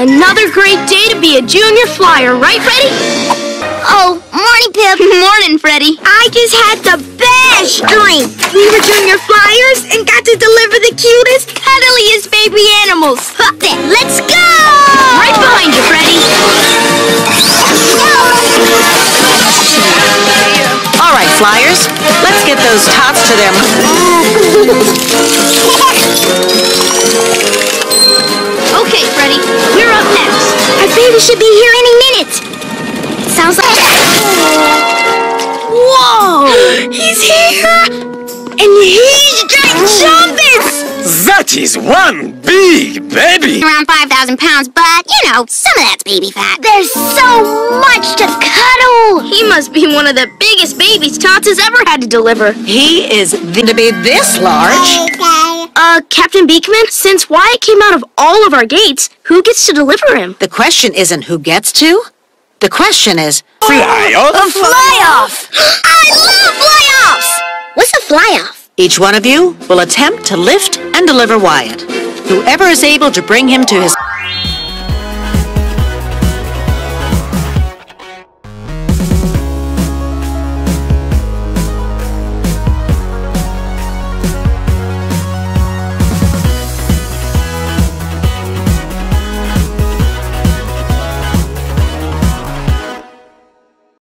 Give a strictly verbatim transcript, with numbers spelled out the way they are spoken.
Another great day to be a junior flyer, right, Freddy? Oh, morning, Pip. Morning, Freddy. I just had the best dream. We were junior flyers and got to deliver the cutest, cuddliest baby animals. Hop it. Let's go! Right behind you, Freddy. All right, flyers. Let's get those tots to their mom. Okay, Freddy, we're up next. Our baby should be here any minute. Sounds like... Whoa! He's here! And he's giant trumpets! That is one big baby! Around five thousand pounds, but, you know, some of that's baby fat. There's so much to cuddle! He must be one of the biggest babies Tots has ever had to deliver. He is the to be this large. Uh, Captain Beakman, since Wyatt came out of all of our gates, who gets to deliver him? The question isn't who gets to. The question is... Fly-off? A fly-off! I love fly-offs! What's a fly-off? Each one of you will attempt to lift and deliver Wyatt. Whoever is able to bring him to his...